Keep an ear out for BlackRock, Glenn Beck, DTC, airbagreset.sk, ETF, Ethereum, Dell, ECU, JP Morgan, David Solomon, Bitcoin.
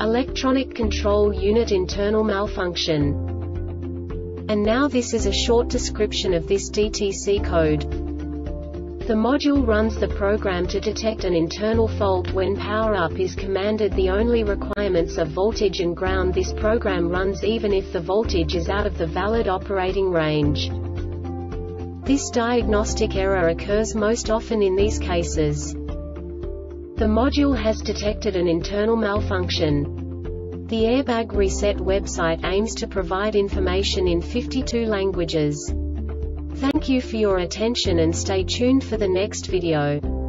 electronic control unit internal malfunction. And now this is a short description of this DTC code. The module runs the program to detect an internal fault when power up is commanded. The only requirements are voltage and ground. This program runs even if the voltage is out of the valid operating range. This diagnostic error occurs most often in these cases. The module has detected an internal malfunction. The Airbag Reset website aims to provide information in 52 languages. Thank you for your attention and stay tuned for the next video.